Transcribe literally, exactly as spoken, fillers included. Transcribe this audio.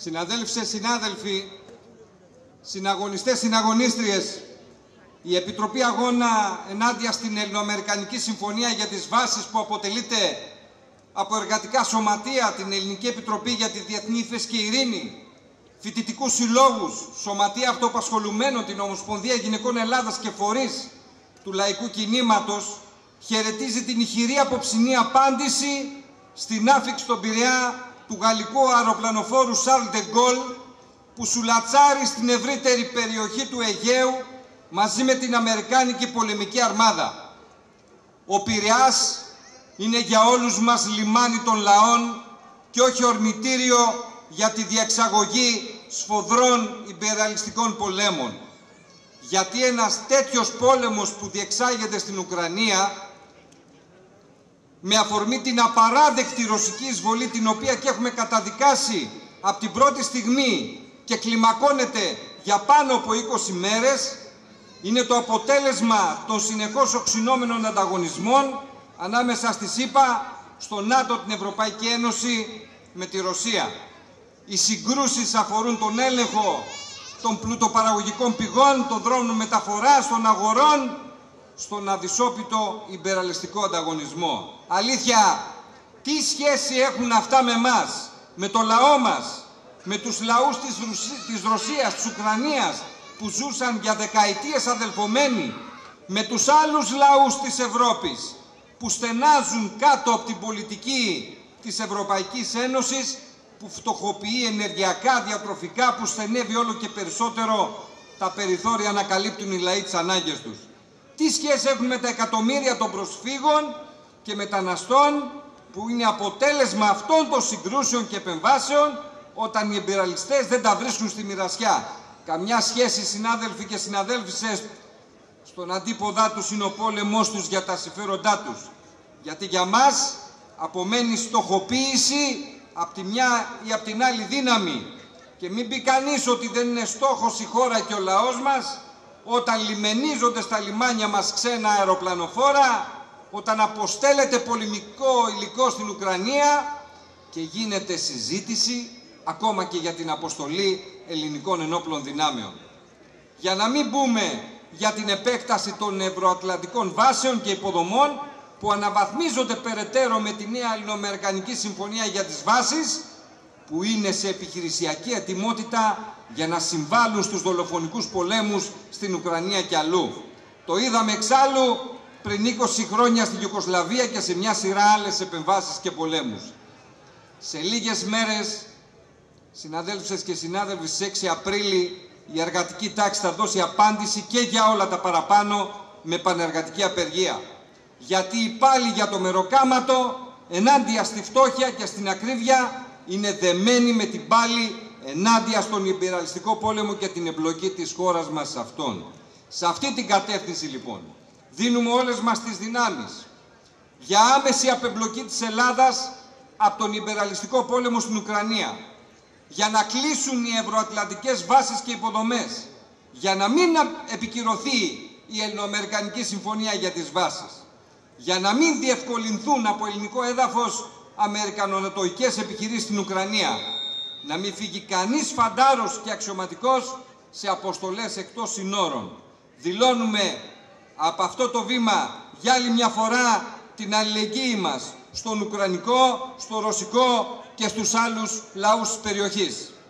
Συναδέλφισσες, συνάδελφοι, συναγωνιστές, συναγωνίστριες, η Επιτροπή Αγώνα ενάντια στην Ελληνοαμερικανική Συμφωνία για τις Βάσεις, που αποτελείται από εργατικά σωματεία, την Ελληνική Επιτροπή για τη Διεθνή Ύφεση και Ειρήνη, φοιτητικούς συλλόγους, σωματεία αυτοαπασχολουμένων, την Ομοσπονδία Γυναικών Ελλάδας και φορείς του λαϊκού κινήματος, χαιρετίζει την ηχηρή αποψινή απάντηση στην άφιξη στον Πειραιά του γαλλικού αεροπλανοφόρου Charles de Gaulle, που σουλατσάρει στην ευρύτερη περιοχή του Αιγαίου μαζί με την Αμερικάνικη πολεμική αρμάδα. Ο Πειραιάς είναι για όλους μας λιμάνι των λαών και όχι ορμητήριο για τη διεξαγωγή σφοδρών ιμπεριαλιστικών πολέμων. Γιατί ένας τέτοιος πόλεμος που διεξάγεται στην Ουκρανία, με αφορμή την απαράδεκτη ρωσική εισβολή, την οποία και έχουμε καταδικάσει από την πρώτη στιγμή και κλιμακώνεται για πάνω από είκοσι μέρες, είναι το αποτέλεσμα των συνεχώς οξυνόμενων ανταγωνισμών ανάμεσα στη ΣΥΠΑ, στο ΝΑΤΟ, την Ευρωπαϊκή Ένωση με τη Ρωσία. Οι συγκρούσεις αφορούν τον έλεγχο των πλουτοπαραγωγικών πηγών, των δρόμων μεταφοράς, των αγορών, στον αδυσόπιτο ιμπεραλιστικό ανταγωνισμό. Αλήθεια, τι σχέση έχουν αυτά με μας, με το λαό μας, με τους λαούς της, Ρουσί, της Ρωσίας, της Ουκρανίας, που ζούσαν για δεκαετίες αδελφωμένοι, με τους άλλους λαούς της Ευρώπης, που στενάζουν κάτω από την πολιτική της Ευρωπαϊκής Ένωσης, που φτωχοποιεί ενεργειακά, διατροφικά, που στενεύει όλο και περισσότερο τα περιθώρια να καλύπτουν οι λαοί τις ανάγκες τους. Τι σχέση έχουν με τα εκατομμύρια των προσφύγων και μεταναστών, που είναι αποτέλεσμα αυτών των συγκρούσεων και επεμβάσεων, όταν οι εμπειραλιστές δεν τα βρίσκουν στη μοιρασιά. Καμιά σχέση, συνάδελφοι και συναδέλφισσες, στον αντίποδά τους είναι ο πόλεμός τους για τα συμφέροντά τους. Γιατί για μας απομένει στοχοποίηση από τη μια ή από την άλλη δύναμη. Και μην πει κανείς ότι δεν είναι στόχος η χώρα και ο λαός μας, όταν λιμενίζονται στα λιμάνια μας ξένα αεροπλανοφόρα, όταν αποστέλλεται πολεμικό υλικό στην Ουκρανία και γίνεται συζήτηση ακόμα και για την αποστολή ελληνικών ενόπλων δυνάμεων. Για να μην μπούμε για την επέκταση των ευρωατλαντικών βάσεων και υποδομών, που αναβαθμίζονται περαιτέρω με τη νέα Ελληνοαμερικανική Συμφωνία για τις Βάσεις, που είναι σε επιχειρησιακή ετοιμότητα για να συμβάλλουν στους δολοφονικούς πολέμους στην Ουκρανία και αλλού. Το είδαμε εξάλλου πριν είκοσι χρόνια στην Ιουγκοσλαβία και σε μια σειρά άλλες επεμβάσεις και πολέμους. Σε λίγες μέρες, συναδέλφισσες και συνάδελφοι, στις έξι Απρίλη η εργατική τάξη θα δώσει απάντηση και για όλα τα παραπάνω με πανεργατική απεργία. Γιατί οι πάλι για το μεροκάματο ενάντια στη φτώχεια και στην ακρίβεια είναι δεμένοι με την πάλι ενάντια στον ιμπεραλιστικό πόλεμο και την εμπλοκή της χώρας μας σε αυτόν. Σε αυτή την κατεύθυνση λοιπόν δίνουμε όλες μας τις δυνάμεις για άμεση απεμπλοκή της Ελλάδας από τον ιμπεραλιστικό πόλεμο στην Ουκρανία, για να κλείσουν οι ευρωατλαντικές βάσεις και υποδομές, για να μην επικυρωθεί η Ελληνοαμερικανική Συμφωνία για τις Βάσεις, για να μην διευκολυνθούν από ελληνικό έδαφος αμερικανονατοικές επιχειρήσεις στην Ουκρανία, να μην φύγει κανείς φαντάρος και αξιωματικός σε αποστολές εκτός συνόρων. Δηλώνουμε από αυτό το βήμα για άλλη μια φορά την αλληλεγγύη μας στον Ουκρανικό, στο Ρωσικό και στους άλλους λαούς της περιοχής.